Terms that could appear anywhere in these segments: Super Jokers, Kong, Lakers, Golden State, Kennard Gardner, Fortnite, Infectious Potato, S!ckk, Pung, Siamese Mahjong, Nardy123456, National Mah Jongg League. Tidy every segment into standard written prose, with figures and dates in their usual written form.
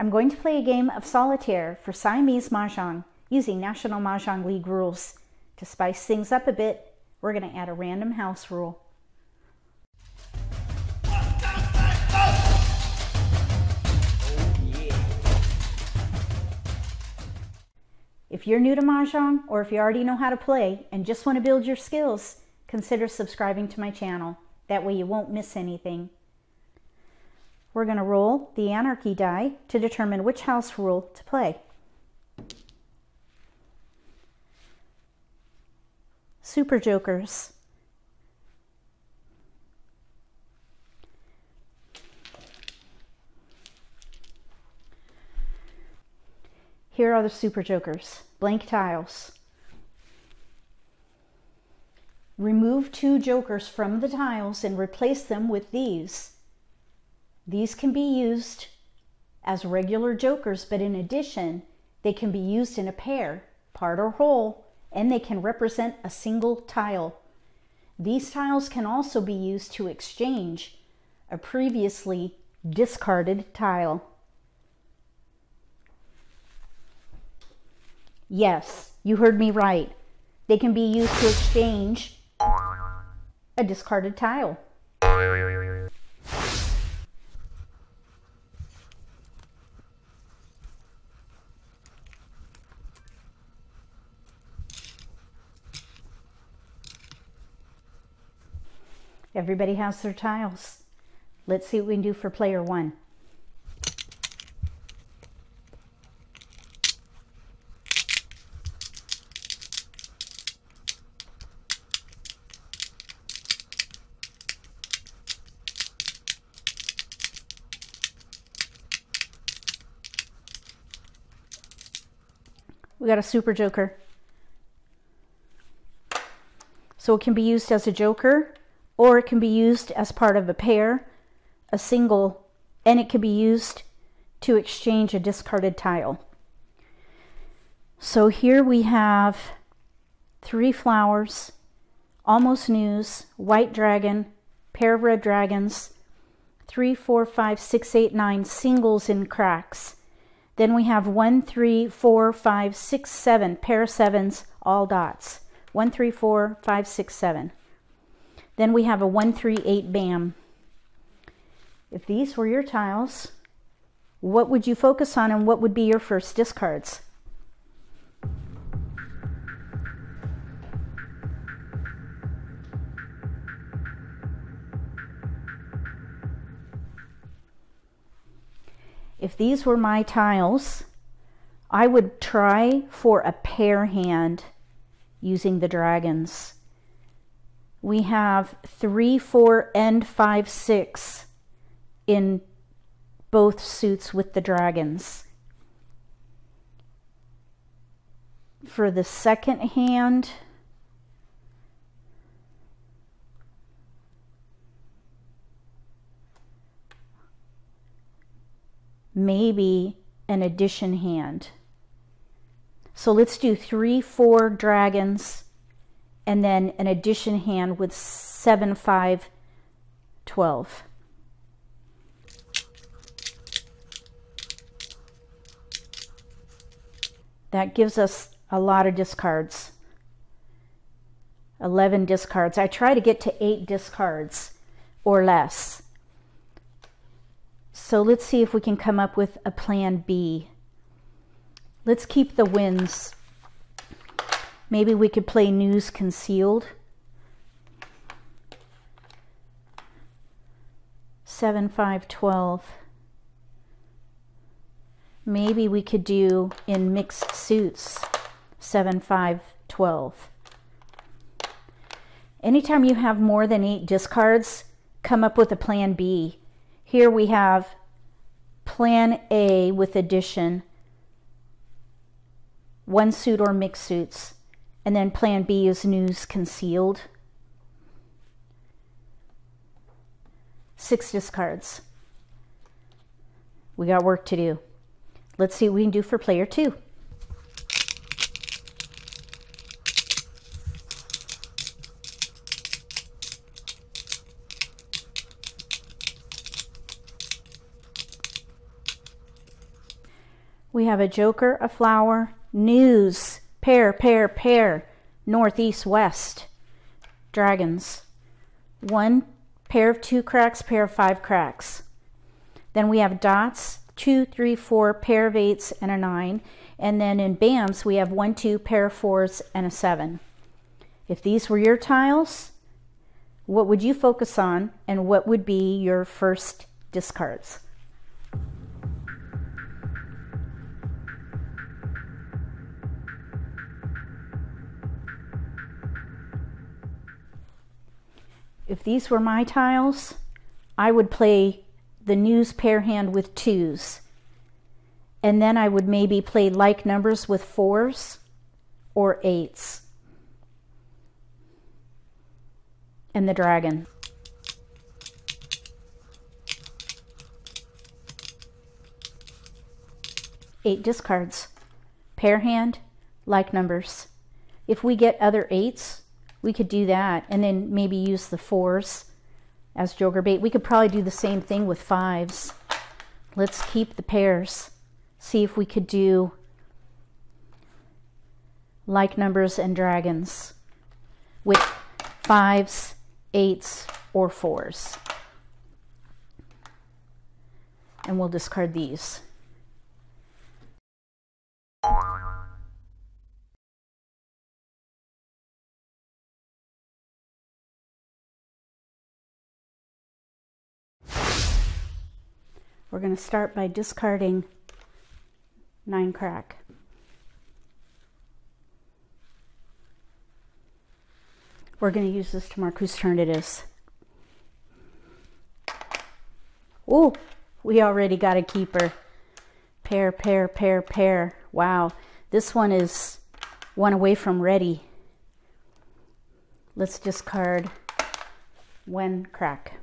I'm going to play a game of solitaire for Siamese Mahjong using National Mah Jongg League rules. To spice things up a bit, we're going to add a random house rule. If you're new to Mahjong, or if you already know how to play and just want to build your skills, consider subscribing to my channel. That way you won't miss anything. We're going to roll the anarchy die to determine which house rule to play. Super jokers. Here are the super jokers. Blank tiles. Remove two jokers from the tiles and replace them with these. These can be used as regular jokers, but in addition, they can be used in a pair, part or whole, and they can represent a single tile. These tiles can also be used to exchange a previously discarded tile. Yes, you heard me right. They can be used to exchange a discarded tile. Everybody has their tiles. Let's see what we can do for player one. We got a super joker. So it can be used as a joker, or it can be used as part of a pair, a single, and it can be used to exchange a discarded tile. So here we have three flowers, almost news, white dragon, pair of red dragons, 3, 4, 5, 6, 8, 9 singles in cracks. Then we have 1, 3, 4, 5, 6, 7, pair of sevens, all dots. 1, 3, 4, 5, 6, 7. Then we have a 1, 3, 8 bam. If these were your tiles, what would you focus on and what would be your first discards? If these were my tiles, I would try for a pair hand using the dragons. We have 3, 4, and 5, 6 in both suits with the dragons. For the second hand, maybe an addition hand. So let's do 3, 4 dragons, and then an addition hand with 7, 5, 12. That gives us a lot of discards. 11 discards. I try to get to 8 discards or less. So let's see if we can come up with a plan B. Let's keep the wins. Maybe we could play news concealed. 7, 5, 12. Maybe we could do in mixed suits. 7, 5, 12. Anytime you have more than 8 discards, come up with a plan B. Here we have plan A with addition, one suit or mixed suits. And then plan B is news concealed. 6 discards. We got work to do. Let's see what we can do for player two. We have a joker, a flower, news, pair, pair, pair, northeast, west, dragons. One pair of two cracks, pair of five cracks. Then we have dots, 2, 3, 4, pair of eights and a 9. And then in BAMs, we have 1, 2, pair of fours and a 7. If these were your tiles, what would you focus on and what would be your first discards? If these were my tiles, I would play the news pair hand with 2s. And then I would maybe play like numbers with 4s or 8s. And the dragon. Eight discards. Pair hand, like numbers. If we get other 8s, we could do that and then maybe use the 4s as joker bait. We could probably do the same thing with 5s. Let's keep the pairs. See if we could do like numbers and dragons with 5s, 8s, or 4s. And we'll discard these. We're going to start by discarding 9 crack. We're going to use this to mark whose turn it is. Oh, we already got a keeper. Pair, pair, pair, pair. Wow, this one is one away from ready. Let's discard 1 crack.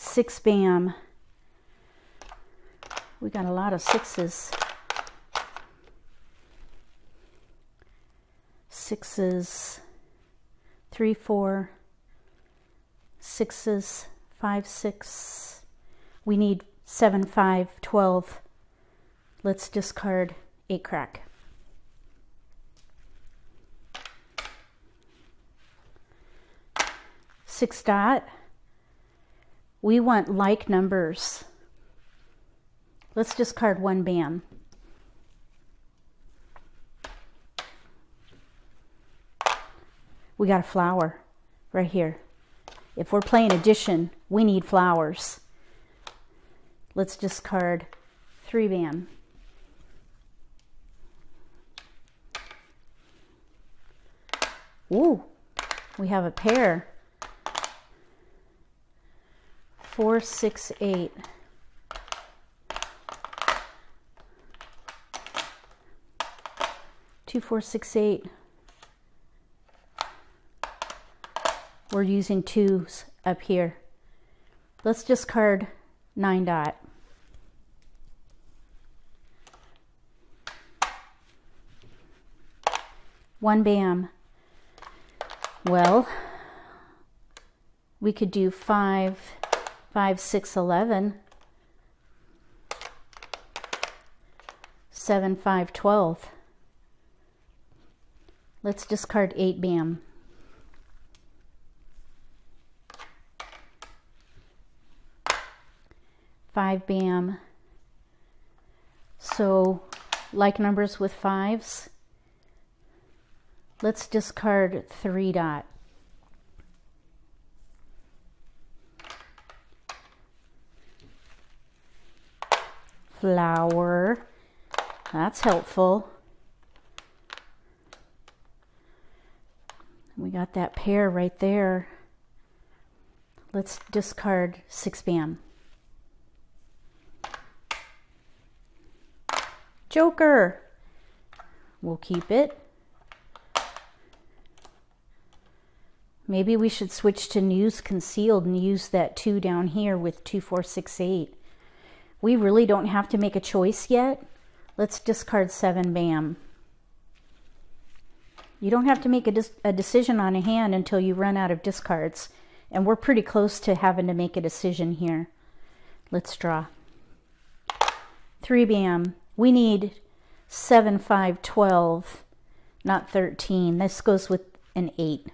Six bam. We got a lot of 6s. 6s, 3, 4, 6s, 5, 6. We need 7, 5, 12. Let's discard 8 crack. Six dot. We want like numbers. Let's discard 1 bam. We got a flower right here. If we're playing addition, we need flowers. Let's discard 3 bam. Ooh, we have a pair. 4, 6, 8. Two, 4, 6, 8. We're using 2s up here. Let's discard 9 dot. One bam. Well, we could do 5, 5, 6, 11, 7, 5, 12. Let's discard 8 bam. Five bam. So like numbers with 5s. Let's discard 3 dot. Flower. That's helpful. We got that pair right there. Let's discard 6 bam. Joker. We'll keep it. Maybe we should switch to news concealed and use that 2 down here with 2, 4, 6, 8. We really don't have to make a choice yet. Let's discard 7 bam. You don't have to make a decision on a hand until you run out of discards. And we're pretty close to having to make a decision here. Let's draw. 3 bam. We need 7, 5, 12, not 13. This goes with an 8.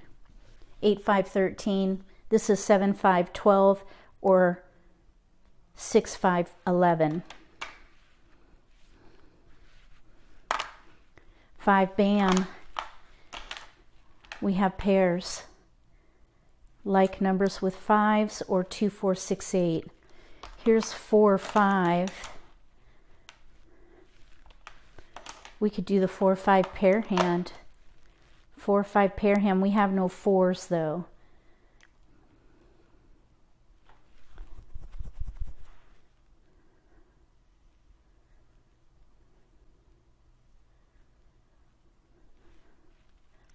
8, 5, 13. This is 7, 5, 12, or 6, 5, 11. 5, bam. We have pairs. Like numbers with 5s or 2, 4, 6, 8. Here's 4, 5. We could do the 4, 5 pair hand. 4, 5 pair hand. We have no 4s though.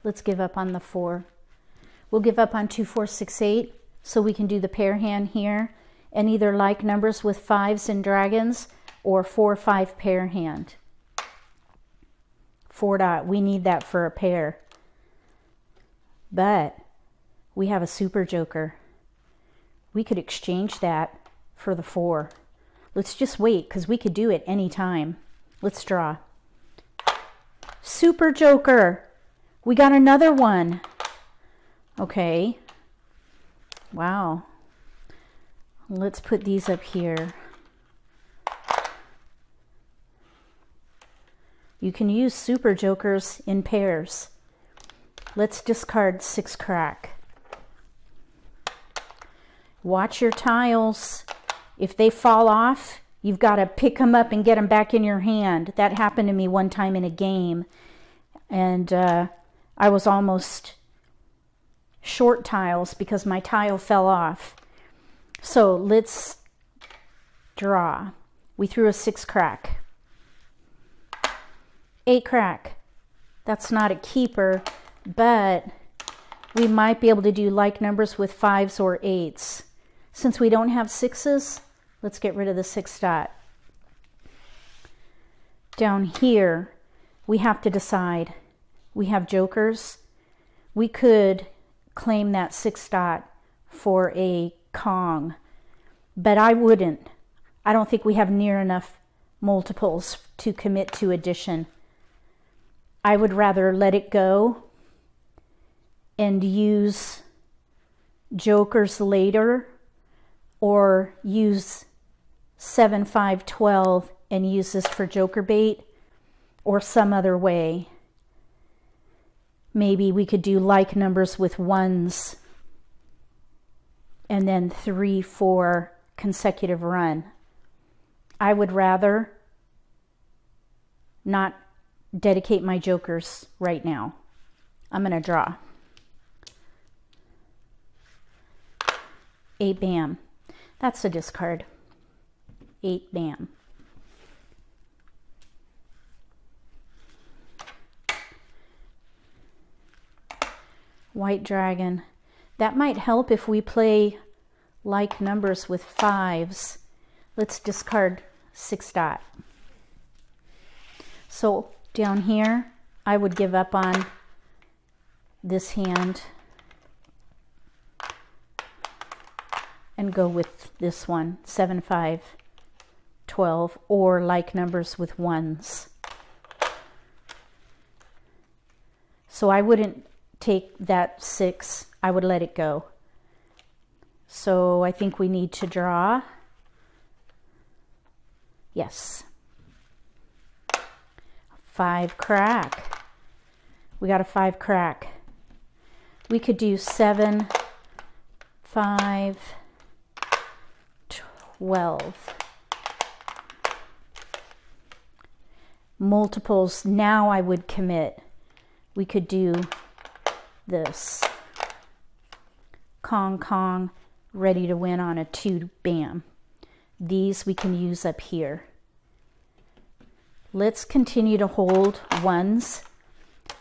Let's give up on the 4. We'll give up on 2, 4, 6, 8, so we can do the pair hand here, and either like numbers with 5s and dragons or 4, 5 pair hand. 4 dot, we need that for a pair. But we have a super joker. We could exchange that for the 4. Let's just wait, because we could do it any time. Let's draw. Super joker. We got another one. Okay. Wow. Let's put these up here. You can use super jokers in pairs. Let's discard 6 crack. Watch your tiles. If they fall off, you've got to pick them up and get them back in your hand. That happened to me one time in a game. And I was almost short tiles because my tile fell off. So let's draw. We threw a 6 crack. 8 crack. That's not a keeper, but we might be able to do like numbers with 5s or 8s. Since we don't have 6s, let's get rid of the 6 dot. Down here, we have to decide. We have jokers. We could claim that 6 dot for a Kong, but I wouldn't. I don't think we have near enough multiples to commit to addition. I would rather let it go and use jokers later, or use 7, 5, 12 and use this for joker bait or some other way. Maybe we could do like numbers with 1s and then 3, 4 consecutive run. I would rather not dedicate my jokers right now. I'm going to draw. 8 bam. That's a discard. 8 bam. White dragon. That might help if we play like numbers with 5s. Let's discard 6 dot. So down here, I would give up on this hand and go with this one, 7, 5, 12, or like numbers with 1s. So I wouldn't take that 6, I would let it go. So I think we need to draw. Yes. 5 crack. We got a 5 crack. We could do 7, 5, 12. Multiples, now I would commit. We could do this. Kong Kong, ready to win on a 2 bam. These we can use up here. Let's continue to hold 1s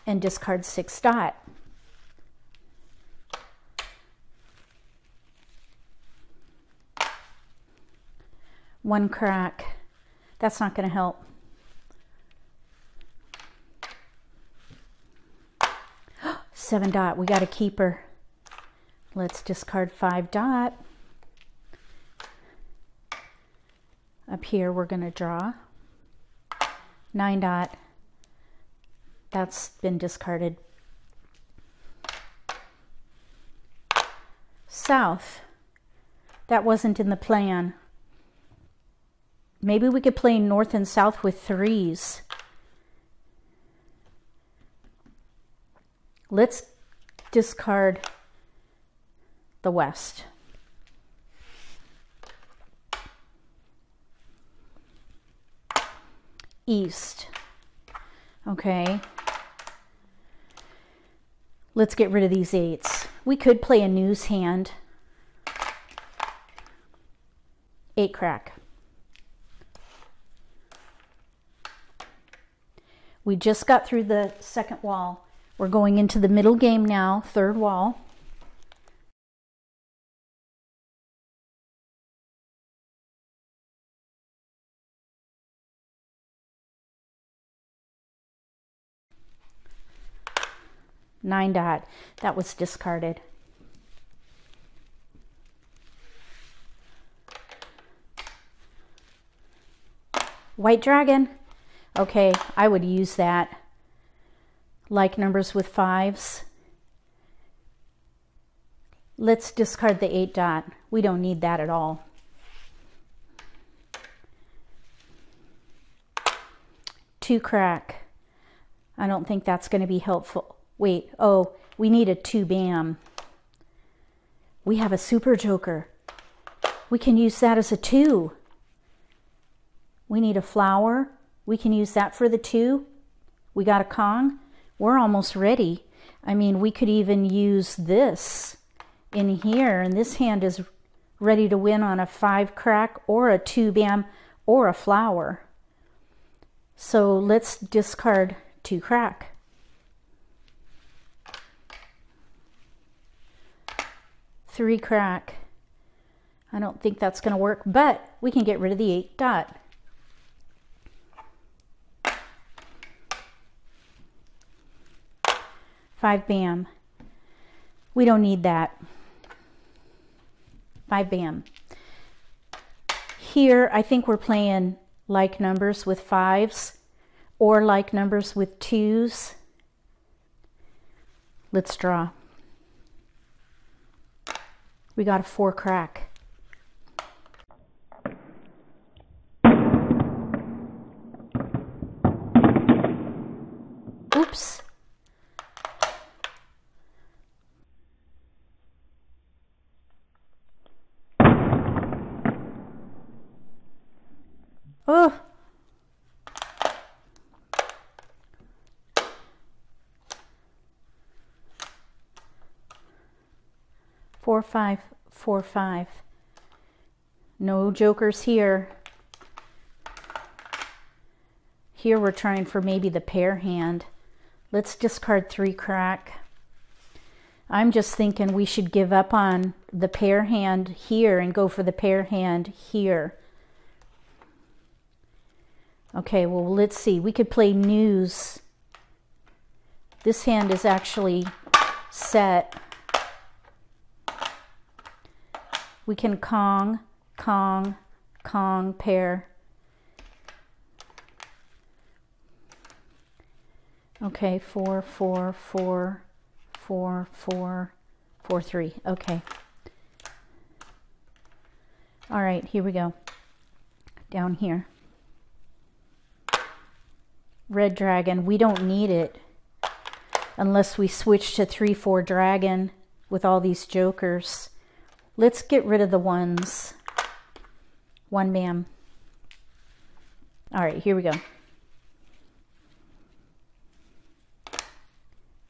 and discard 6 dot. One crack. That's not going to help. 7 dot, we got a keeper. Let's discard 5 dot. Up here, we're going to draw 9 dot. That's been discarded. South. That wasn't in the plan. Maybe we could play north and south with 3s. Let's discard the west. East. Okay. Let's get rid of these 8s. We could play a news hand. 8 crack. We just got through the second wall. We're going into the middle game now, third wall. Nine dot, that was discarded. White dragon. Okay, I would use that. Like numbers with 5s. Let's discard the 8 dot. We don't need that at all. Two crack. I don't think that's going to be helpful. Wait, oh, we need a 2 bam. We have a super joker. We can use that as a 2. We need a flower. We can use that for the 2. We got a Kong. We're almost ready. I mean, we could even use this in here, and this hand is ready to win on a 5 crack or a 2 bam or a flower. So let's discard 2 crack. Three crack. I don't think that's going to work, but we can get rid of the 8 dot. Five bam. We don't need that. 5 bam. Here, I think we're playing like numbers with 5s or like numbers with 2s. Let's draw. We got a 4 crack. Oops. Oh. Four, 5, 4, 5. No jokers here. Here we're trying for maybe the pair hand. Let's discard 3 crack. I'm just thinking we should give up on the pair hand here and go for the pair hand here. Okay, well, let's see. We could play news. This hand is actually set. We can Kong, Kong, Kong, pair. Okay, 4, 4, 4, 4, 4, 4, 3. Okay. All right, here we go. Down here. Red dragon, we don't need it unless we switch to 3, 4 dragon with all these jokers. Let's get rid of the 1s. 1 bam. All right, here we go.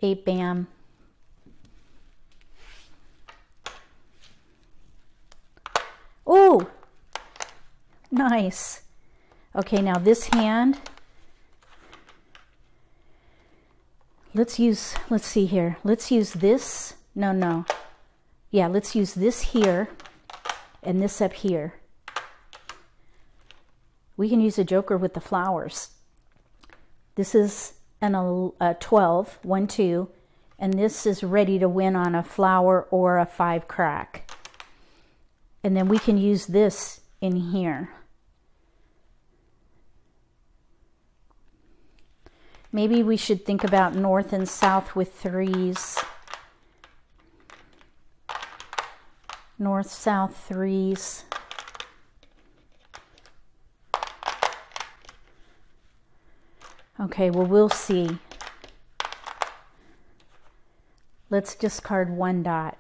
8 bam. Oh, nice. Okay, now this hand. Let's see here. Let's use this. No. Yeah, let's use this here and this up here. We can use a joker with the flowers. This is a 12, 1, 2, And this is ready to win on a flower or a 5 crack. And then we can use this in here. Maybe we should think about north and south with 3s. North, south, 3s. Okay, well, we'll see. Let's discard 1 dot.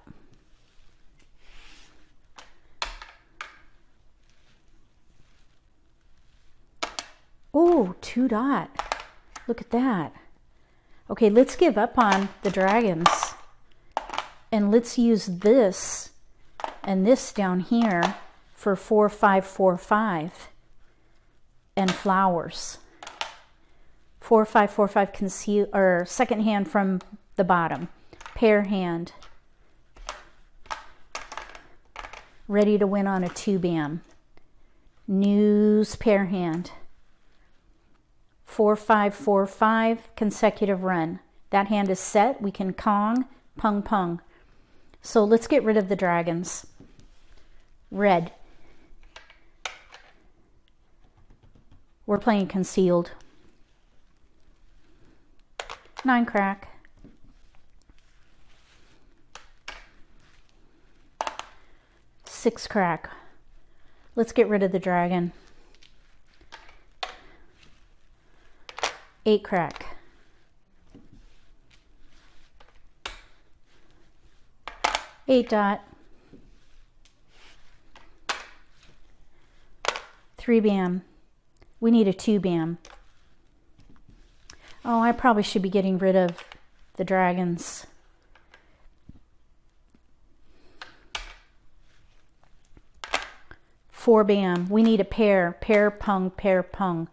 Ooh, 2 dot. Look at that. Okay, let's give up on the dragons. And let's use this and this down here for 4, 5, 4, 5 and flowers. 4, 5, 4, 5 conceal or second hand from the bottom. Pair hand, ready to win on a 2 bam. News pair hand, 4, 5, 4, 5 consecutive run. That hand is set. We can Kong, Pung Pung. So let's get rid of the dragons. Red. We're playing concealed. 9 crack. Six crack. Let's get rid of the dragon. 8 crack. Eight dot. 3 bam. We need a 2 bam. Oh, I probably should be getting rid of the dragons. Four bam. We need a pair. Pair, Pung, pair, Pung.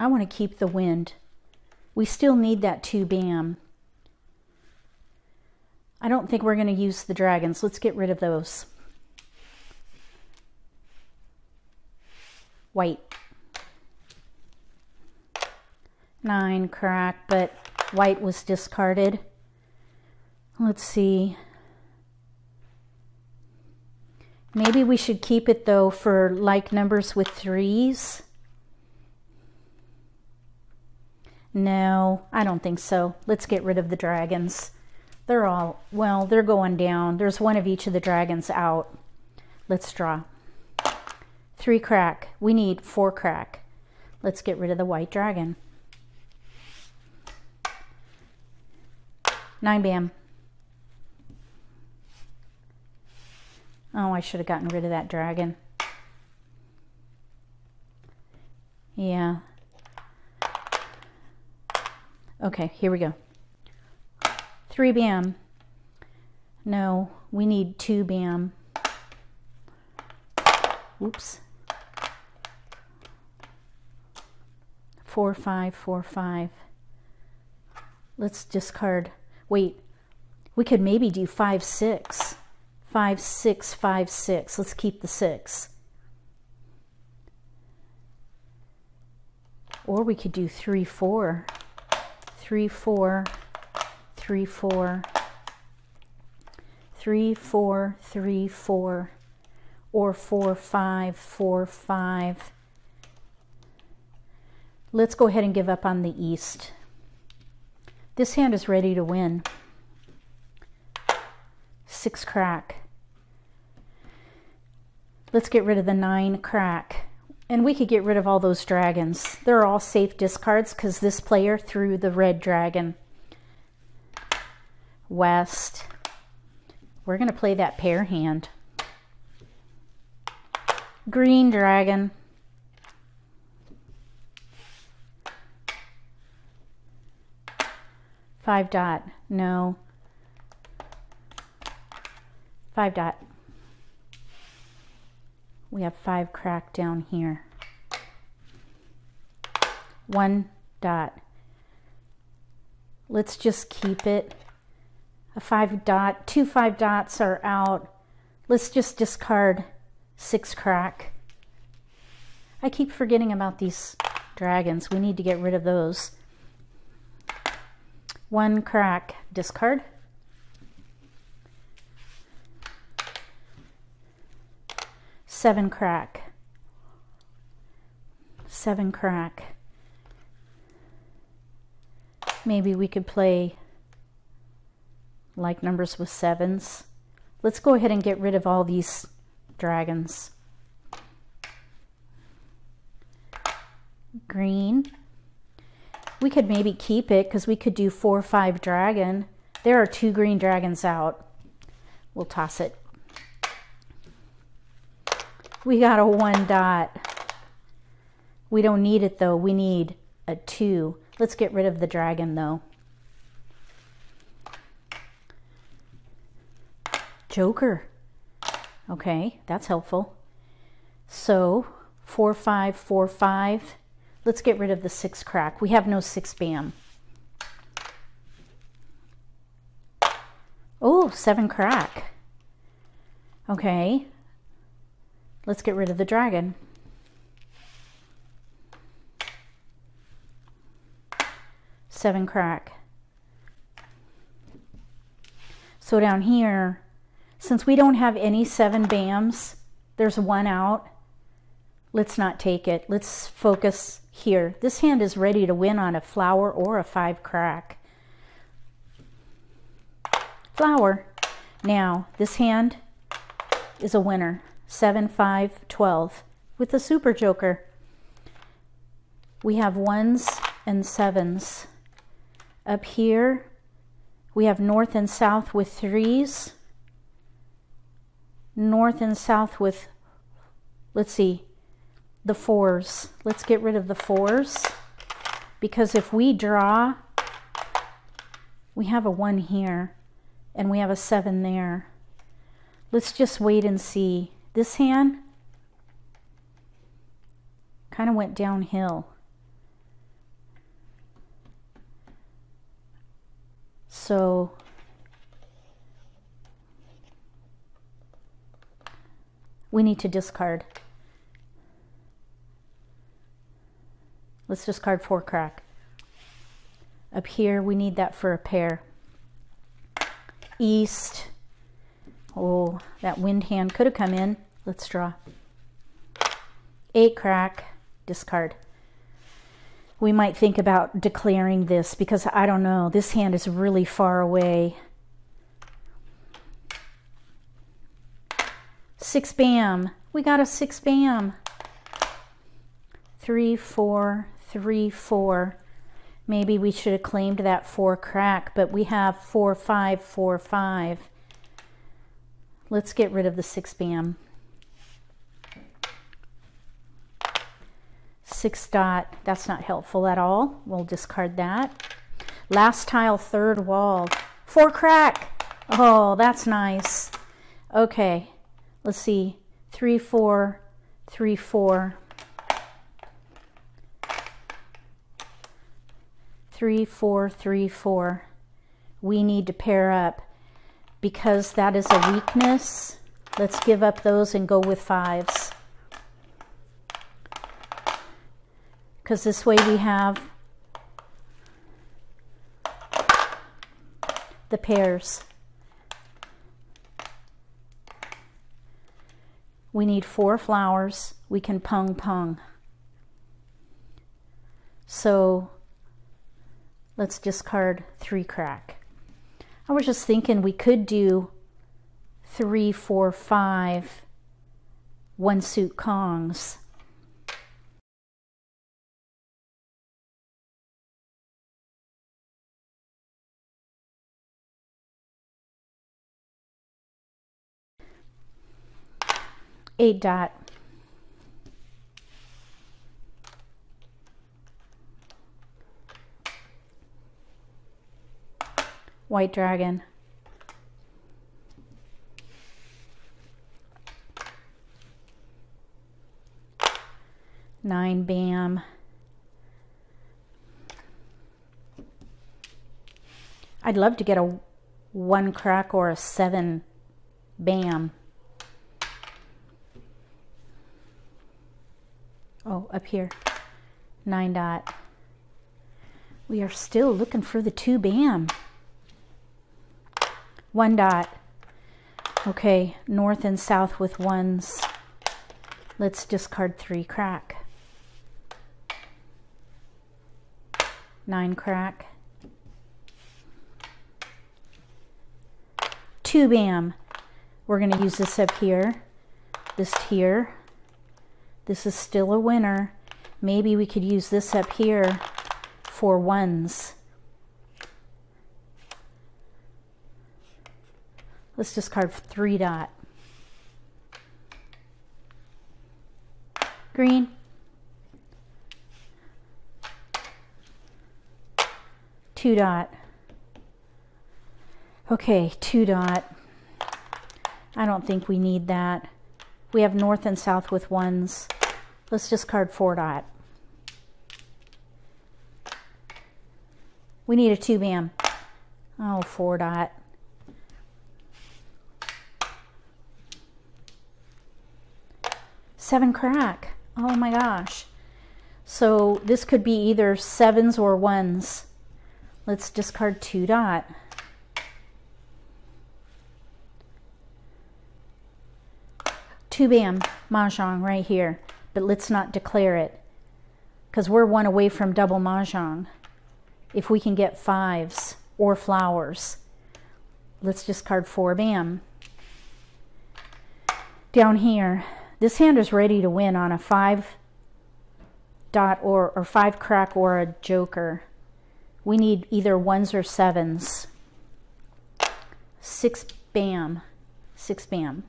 I want to keep the wind. We still need that 2 bam. I don't think we're going to use the dragons. Let's get rid of those. White. 9 crack, but white was discarded. Let's see. Maybe we should keep it though for like numbers with 3s. No, I don't think so. Let's get rid of the dragons. They're all, well, they're going down. There's one of each of the dragons out. Let's draw. 3 crack. We need 4 crack. Let's get rid of the white dragon. 9 bam. Oh, I should have gotten rid of that dragon. Yeah. Okay, here we go. 3 bam. No, we need 2 bam. Oops. 4, 5, 4, 5. Let's discard. Wait, we could maybe do 5, 6. 5, 6, 5, 6. Let's keep the 6. Or we could do 3, 4. 3, 4, 3, 4. 3, 4, 3, 4. Or 4, 5, 4, 5. Let's go ahead and give up on the east. This hand is ready to win. 6 crack. Let's get rid of the 9 crack. And we could get rid of all those dragons. They're all safe discards because this player threw the red dragon. West. We're going to play that pair hand. Green dragon. Five dot, no. 5 dot. We have 5 crack down here. 1 dot. Let's just keep it. A 5 dot, 2 5 dots are out. Let's just discard 6 crack. I keep forgetting about these dragons. We need to get rid of those. 1 crack, discard. 7 crack. 7 crack. Maybe we could play like numbers with 7s. Let's go ahead and get rid of all these dragons. Green. We could maybe keep it because we could do 4-5 dragon. There are 2 green dragons out. We'll toss it. We got a 1 dot. We don't need it though. We need a 2. Let's get rid of the dragon though. Joker. Okay, that's helpful. So 4-5, 4-5. Let's get rid of the 6 crack. We have no 6 bam. Oh, 7 crack. Okay. Let's get rid of the dragon. 7 crack. So down here, since we don't have any 7 bams, there's 1 out. Let's not take it. Let's focus here. This hand is ready to win on a flower or a 5 crack. Flower. Now, this hand is a winner. 7, 5, 12 with the super joker. We have 1s and 7s. Up here, we have north and south with 3s. North and south with, let's see, the 4s. Let's get rid of the 4s because if we draw, we have a 1 here and we have a 7 there. Let's just wait and see. This hand kind of went downhill. So we need to discard. Let's discard 4 crack. Up here, we need that for a pair. East. Oh, that wind hand could have come in. Let's draw. 8 crack, discard. We might think about declaring this because I don't know. This hand is really far away. 6 bam. We got a 6 bam. 3-4, 3-4. Maybe we should have claimed that 4 crack, but we have 4-5, 4-5. Let's get rid of the 6 bam. 6 dot, that's not helpful at all. We'll discard that. Last tile, third wall. 4 crack. Oh, that's nice. Okay, let's see. 3-4, 3-4. 3-4, 3-4. We need to pair up. Because that is a weakness, let's give up those and go with 5s. Because this way we have the pairs. We need 4 flowers. We can pung pung. So let's discard 3 crack. I was just thinking we could do 3-4-5 1-suit Kongs. Eight dot. White dragon. Nine bam. I'd love to get a 1 crack or a 7 bam. Oh, up here. 9 dot. We are still looking for the 2 bam. 1 dot. Okay, north and south with 1s. Let's discard 3 crack. 9 crack. 2 bam. We're going to use this up here. This here. This is still a winner. Maybe we could use this up here for 1s. Let's discard 3 dot. Green. 2 dot. Okay, 2 dot. I don't think we need that. We have north and south with 1s. Let's discard 4 dot. We need a 2 bam. Oh, 4 dot. 7 crack. Oh my gosh. So this could be either 7s or 1s. Let's discard 2 dot. Two bam mahjong right here, but let's not declare it because we're 1 away from double mahjong. If we can get 5s or flowers, let's discard 4 bam. Down here, this hand is ready to win on a 5 dot or 5 crack or a joker. We need either 1s or 7s. 6 bam. 6 bam.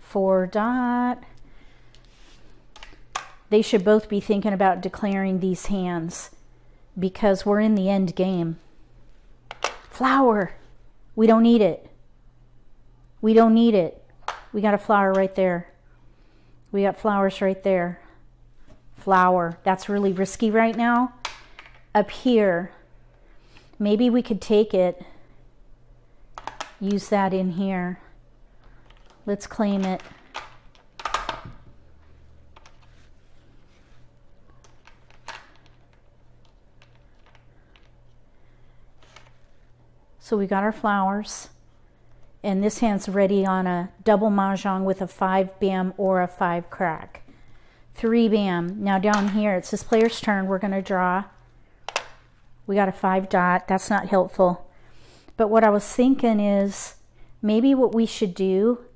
4 dot. They should both be thinking about declaring these hands because we're in the end game. Flower. We don't need it. We don't need it. We got a flower right there. We got flowers right there. Flower. That's really risky right now. Up here. Maybe we could take it. Use that in here. Let's claim it. So we got our flowers. And this hand's ready on a double mahjong with a 5 bam or a 5 crack. 3 bam. Now down here, it's this player's turn. We're going to draw. We got a 5 dot. That's not helpful. But what I was thinking is maybe what we should do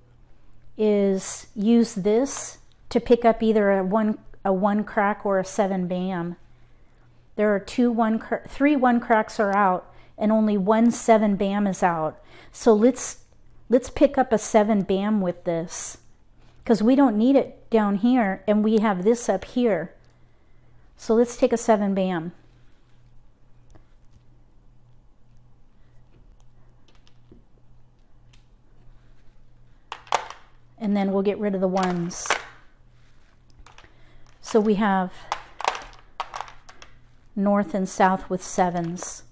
is use this to pick up either a one crack or a 7 bam. There are 3 1 cracks are out and only 1 7 bam is out. So let's pick up a 7 bam with this, because we don't need it down here, and we have this up here. So let's take a 7 bam. And then we'll get rid of the 1s. So we have north and south with 7s.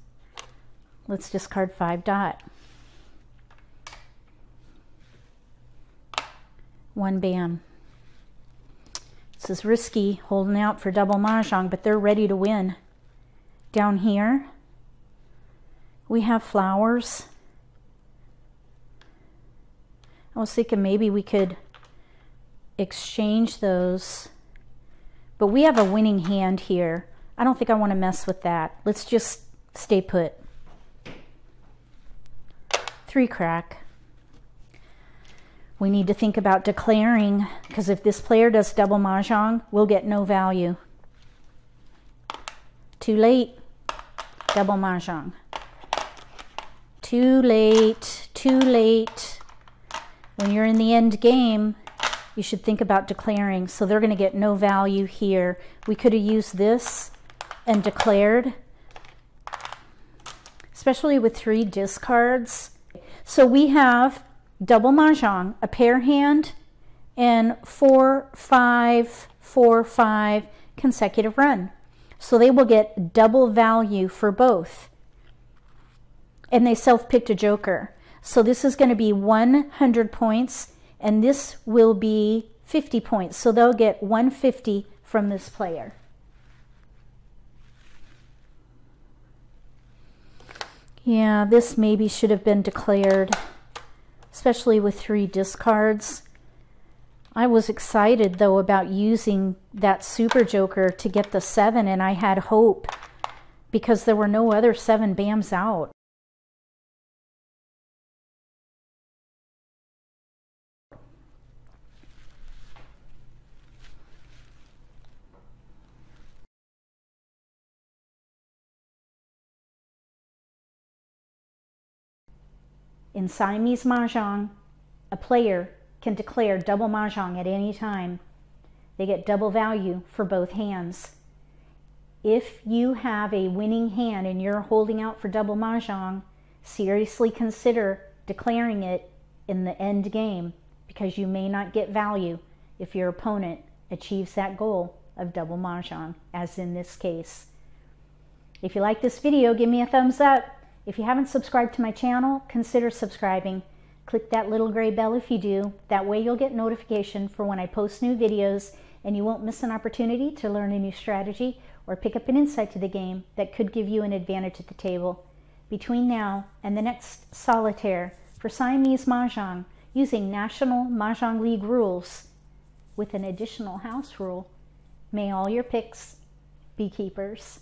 Let's discard 5 dot. 1 bam. This is risky, holding out for double mahjong, but they're ready to win. Down here, we have flowers. I was thinking maybe we could exchange those, but we have a winning hand here. I don't think I want to mess with that. Let's just stay put. 3 crack. We need to think about declaring, because if this player does double mahjong, we'll get no value. Too late. Double mahjong. Too late. Too late. When you're in the end game, you should think about declaring. So they're going to get no value here. We could have used this and declared, especially with 3 discards. So we have double mahjong, a pair hand, and 4, 5, 4, 5 consecutive run. So they will get double value for both. And they self-picked a joker. So this is going to be 100 points and this will be 50 points. So they'll get 150 from this player. Yeah, this maybe should have been declared, especially with 3 discards. I was excited, though, about using that Super Joker to get the 7, and I had hope because there were no other 7 bams out. In Siamese Mahjong, a player can declare double mahjong at any time. They get double value for both hands. If you have a winning hand and you're holding out for double mahjong, seriously consider declaring it in the end game, because you may not get value if your opponent achieves that goal of double mahjong, as in this case. If you like this video, give me a thumbs up. If you haven't subscribed to my channel, consider subscribing. Click that little gray bell if you do. That way you'll get notification for when I post new videos, and you won't miss an opportunity to learn a new strategy or pick up an insight to the game that could give you an advantage at the table. Between now and the next solitaire for Siamese Mahjong, using National Mah Jongg League rules with an additional house rule, may all your picks be keepers.